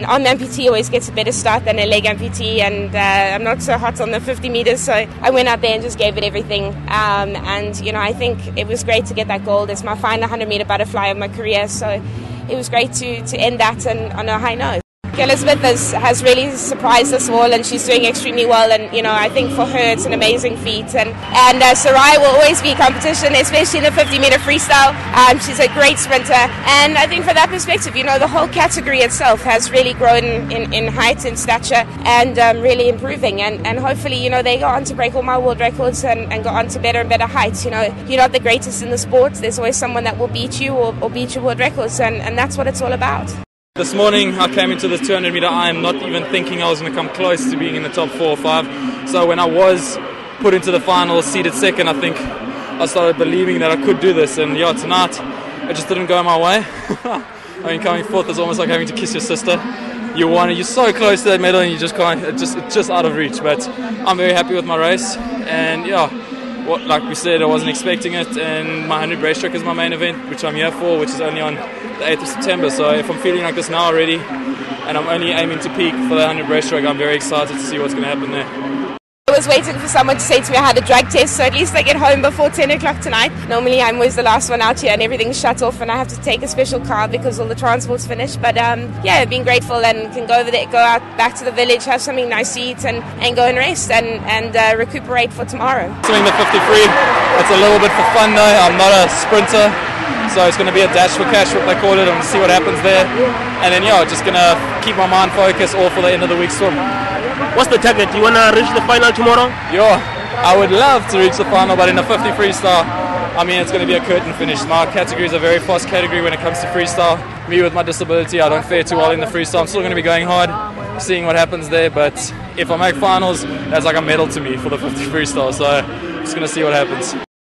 an arm amputee always gets a better start than a leg amputee, and I'm not so hot on the 50 metres, so I went out there and just gave it everything. And, you know, I think it was great to get that gold. It's my final 100-metre butterfly of my career, so it was great to end that on a high note. Elizabeth has really surprised us all, and she's doing extremely well, and you know, I think for her it's an amazing feat, and Sarai will always be competition, especially in the 50 metre freestyle. She's a great sprinter, and I think from that perspective, you know, the whole category itself has really grown in height and stature, and really improving, and hopefully, you know, they go on to break all my world records and go on to better and better heights. You know, you're not the greatest in the sport, there's always someone that will beat you or beat your world records, and that's what it's all about. This morning I came into the 200 meter IM not even thinking I was going to come close to being in the top 4 or 5. So when I was put into the final, seeded second, I think I started believing that I could do this. And yeah, tonight it just didn't go my way. I mean, coming fourth is almost like having to kiss your sister. You won, you're so close to that medal, and you just can't. It's just out of reach. But I'm very happy with my race. And yeah, like we said, I wasn't expecting it. And my 100 breaststroke is my main event, which I'm here for, which is only on the 8th of September, so if I'm feeling like this now already, and I'm only aiming to peak for the 100 breaststroke, I'm very excited to see what's going to happen there. I was waiting for someone to say to me I had a drug test, so at least I get home before 10 o'clock tonight. Normally I'm always the last one out here and everything's shut off and I have to take a special car because all the transport's finished, but yeah, I've been grateful and can go over there, go out back to the village, have something nice to eat and go and rest and recuperate for tomorrow. Doing the 53, it's a little bit for fun though, I'm not a sprinter. So it's going to be a dash for cash, what they call it, and see what happens there. And then, yeah, just going to keep my mind focused all for the end of the week's swim. What's the target? You want to reach the final tomorrow? Yeah, I would love to reach the final, but in a 50 freestyle, I mean, it's going to be a curtain finish. My category is a very fast category when it comes to freestyle. Me with my disability, I don't fare too well in the freestyle. I'm still going to be going hard, seeing what happens there. But if I make finals, that's like a medal to me for the 50 freestyle. So I'm just going to see what happens.